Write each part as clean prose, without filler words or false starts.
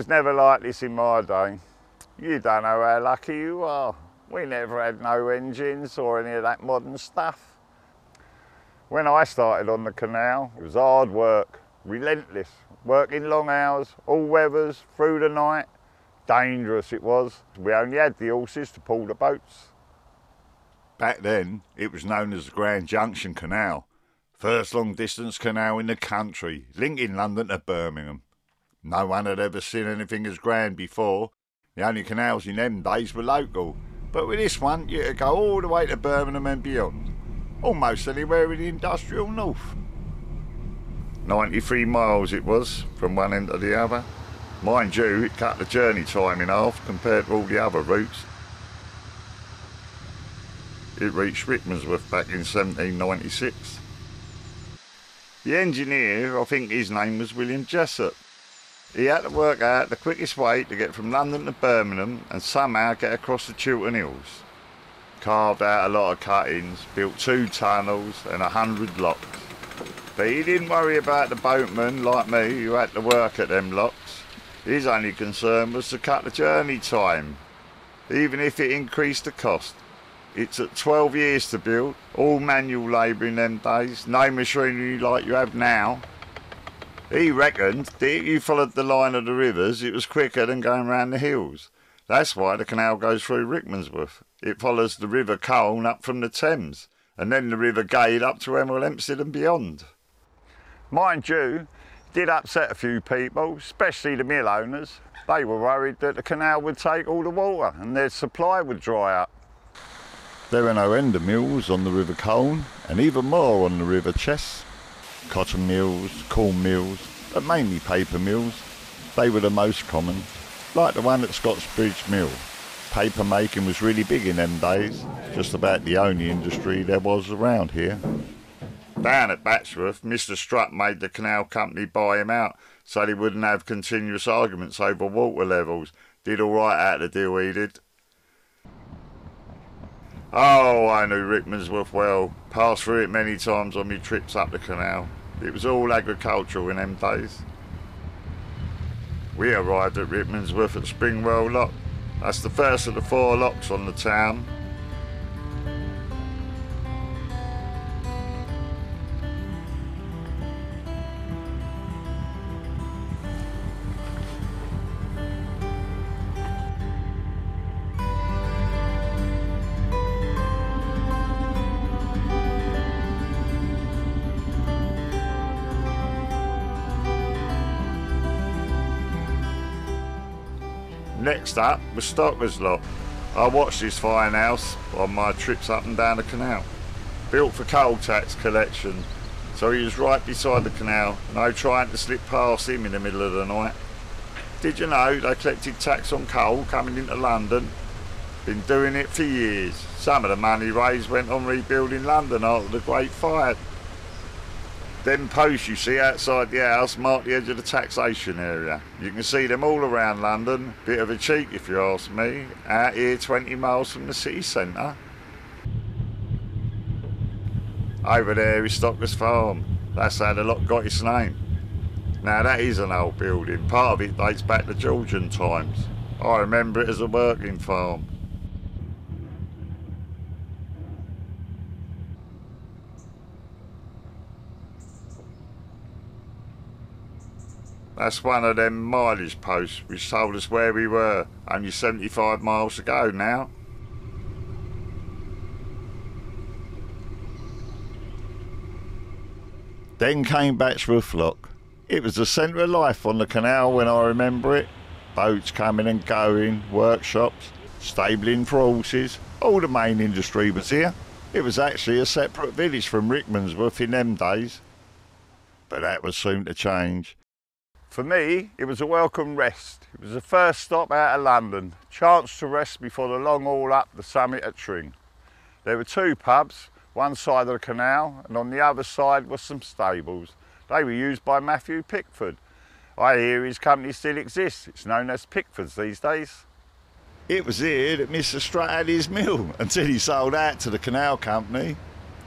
was never like this in my day. You don't know how lucky you are. We never had no engines or any of that modern stuff. When I started on the canal, it was hard work, relentless, working long hours, all weathers, through the night. Dangerous it was. We only had the horses to pull the boats. Back then, it was known as the Grand Junction Canal. First long-distance canal in the country, linking London to Birmingham. No one had ever seen anything as grand before. The only canals in them days were local, but with this one you could go all the way to Birmingham and beyond, almost anywhere in the industrial north. 93 miles it was, from one end to the other. Mind you, it cut the journey time in half compared to all the other routes. It reached Rickmansworth back in 1796. The engineer, I think his name was William Jessop. He had to work out the quickest way to get from London to Birmingham and somehow get across the Chiltern Hills. Carved out a lot of cuttings, built 2 tunnels and 100 locks. But he didn't worry about the boatmen like me who had to work at them locks. His only concern was to cut the journey time, even if it increased the cost. It took 12 years to build, all manual labour in them days, no machinery like you have now. He reckoned that if you followed the line of the rivers, it was quicker than going round the hills. That's why the canal goes through Rickmansworth. It follows the River Colne up from the Thames, and then the River Gade up to Hemel Hempstead and beyond. Mind you, it did upset a few people, especially the mill owners. They were worried that the canal would take all the water and their supply would dry up. There were no end of mills on the River Colne, and even more on the River Chess. Cotton mills, corn mills, but mainly paper mills. They were the most common, like the one at Scotsbridge Mill. Paper making was really big in them days, just about the only industry there was around here. Down at Batchworth, Mr. Strutt made the canal company buy him out so they wouldn't have continuous arguments over water levels. Did all right out of the deal he did. Oh, I knew Rickmansworth well. Passed through it many times on my trips up the canal. It was all agricultural in them days. We arrived at Rickmansworth at Springwell Lock. That's the first of the 4 locks on the town. Next up was Stockers Lock. I watched this fine house on my trips up and down the canal. Built for coal tax collection, so he was right beside the canal, no trying to slip past him in the middle of the night. Did you know they collected tax on coal coming into London? Been doing it for years. Some of the money raised went on rebuilding London after the Great Fire. Them posts you see outside the house mark the edge of the taxation area. You can see them all around London. Bit of a cheat if you ask me, out here 20 miles from the city centre. Over there is Stockers Farm. That's how the lot got its name. Now that is an old building. Part of it dates back to Georgian times. I remember it as a working farm. That's one of them mileage posts which told us where we were, only 75 miles to go now. Then came Batchworth Lock. It was the centre of life on the canal when I remember it. Boats coming and going, workshops, stabling for horses, all the main industry was here. It was actually a separate village from Rickmansworth in them days. But that was soon to change. For me, it was a welcome rest. It was the first stop out of London, chance to rest before the long haul up the summit at Tring. There were 2 pubs, one side of the canal, and on the other side were some stables. They were used by Matthew Pickford. I hear his company still exists. It's known as Pickford's these days. It was here that Mr. Strutt had his mill until he sold out to the canal company.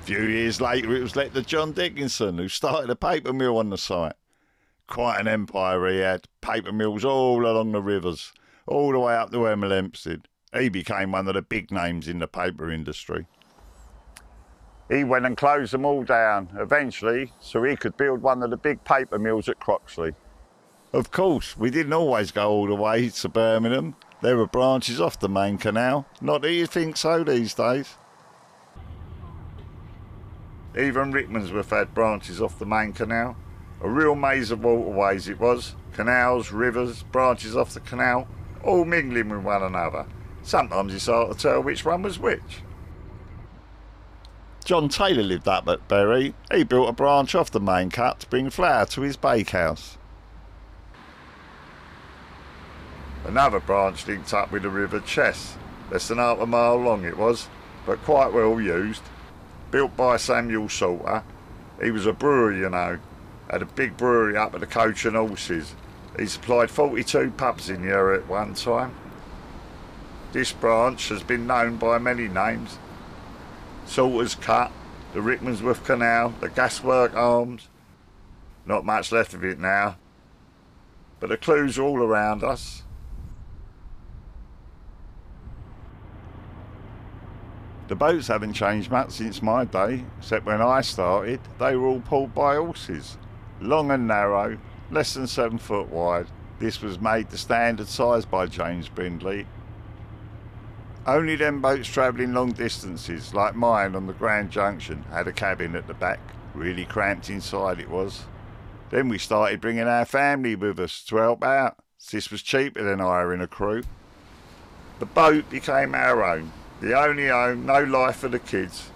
A few years later, it was let to John Dickinson, who started a paper mill on the site. quite an empire he had. Paper mills all along the rivers, all the way up to Hemel Hempstead. He became one of the big names in the paper industry. He went and closed them all down eventually so he could build one of the big paper mills at Croxley. Of course, we didn't always go all the way to Birmingham. There were branches off the main canal. Not that you think so these days. Even Rickmansworth had branches off the main canal. A real maze of waterways it was. Canals, rivers, branches off the canal, all mingling with one another. Sometimes it's hard to tell which one was which. John Taylor lived up at Berry. He built a branch off the main cut to bring flour to his bakehouse. Another branch linked up with the River Chess. Less than half a mile long it was, but quite well used. Built by Samuel Salter. He was a brewer, you know. Had a big brewery up at the Coach and Horses. He supplied 42 pubs in the area at one time. This branch has been known by many names. Salters Cut, the Rickmansworth Canal, the Gaswork Arms. Not much left of it now, but the clues are all around us. The boats haven't changed much since my day, except when I started, they were all pulled by horses. Long and narrow, less than 7 foot wide. This was made the standard size by James Brindley. Only them boats travelling long distances, like mine on the Grand Junction, had a cabin at the back. Really cramped inside it was. Then we started bringing our family with us to help out. This was cheaper than hiring a crew. The boat became our own. The only home, no life for the kids.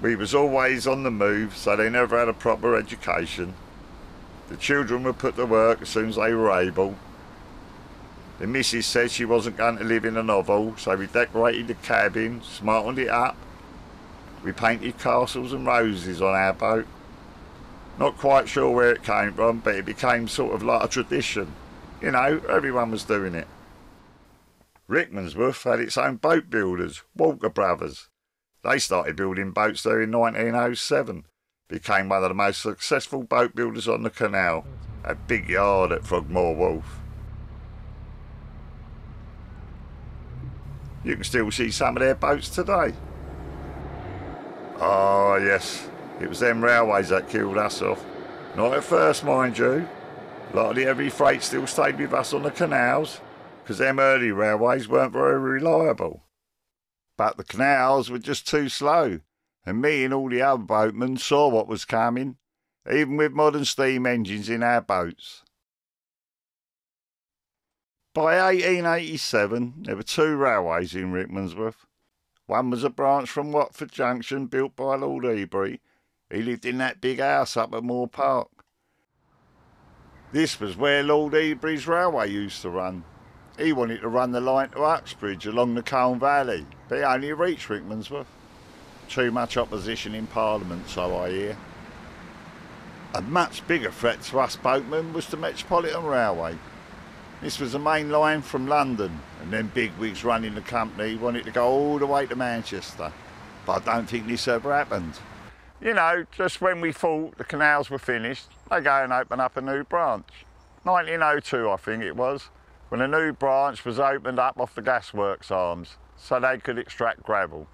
We was always on the move, so they never had a proper education. The children were put to work as soon as they were able. The missus said she wasn't going to live in a novel, so we decorated the cabin, smartened it up. We painted castles and roses on our boat. Not quite sure where it came from, but it became sort of like a tradition. You know, everyone was doing it. Rickmansworth had its own boat builders, Walker Brothers. They started building boats there in 1907. Became one of the most successful boat builders on the canal. A big yard at Frogmore Wolf. You can still see some of their boats today. Oh yes, it was them railways that killed us off. Not at first, mind you. A lot of the heavy freight still stayed with us on the canals, because them early railways weren't very reliable. But the canals were just too slow, and me and all the other boatmen saw what was coming, even with modern steam engines in our boats. By 1887, there were two railways in Rickmansworth. One was a branch from Watford Junction built by Lord Ebury. He lived in that big house up at Moore Park. This was where Lord Ebury's railway used to run. He wanted to run the line to Uxbridge along the Colne Valley, but he only reached Rickmansworth. Too much opposition in Parliament, so I hear. A much bigger threat to us boatmen was the Metropolitan Railway. This was the main line from London, and then bigwigs running the company wanted to go all the way to Manchester. But I don't think this ever happened. You know, just when we thought the canals were finished, they go and open up a new branch. 1902, I think it was, when a new branch was opened up off the Gasworks Arms, so they could extract gravel.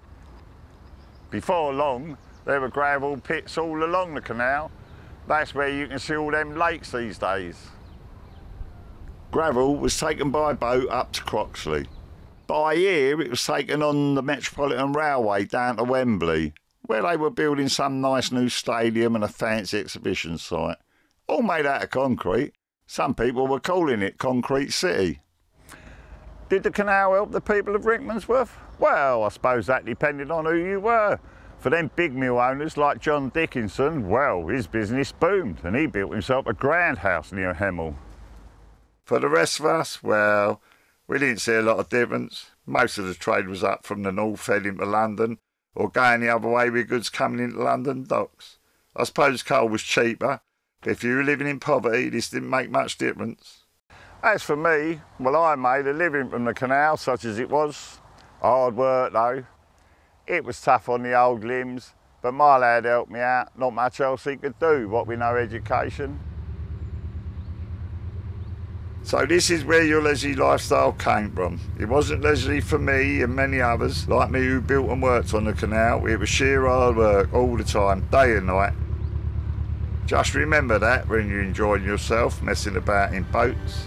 Before long, there were gravel pits all along the canal. That's where you can see all them lakes these days. Gravel was taken by boat up to Croxley. By year, it was taken on the Metropolitan Railway down to Wembley, where they were building some nice new stadium and a fancy exhibition site. All made out of concrete. Some people were calling it Concrete City. Did the canal help the people of Rickmansworth? Well, I suppose that depended on who you were. For them big mill owners like John Dickinson, well, his business boomed and he built himself a grand house near Hemel. For the rest of us, well, we didn't see a lot of difference. Most of the trade was up from the north heading to London, or going the other way with goods coming into London docks. I suppose coal was cheaper, but if you were living in poverty, this didn't make much difference. As for me, well, I made a living from the canal, such as it was. Hard work, though. It was tough on the old limbs, but my lad helped me out. Not much else he could do, what with no education. So this is where your Leisure lifestyle came from. It wasn't leisure for me and many others like me who built and worked on the canal. It was sheer hard work all the time, day and night. Just remember that when you're enjoying yourself messing about in boats.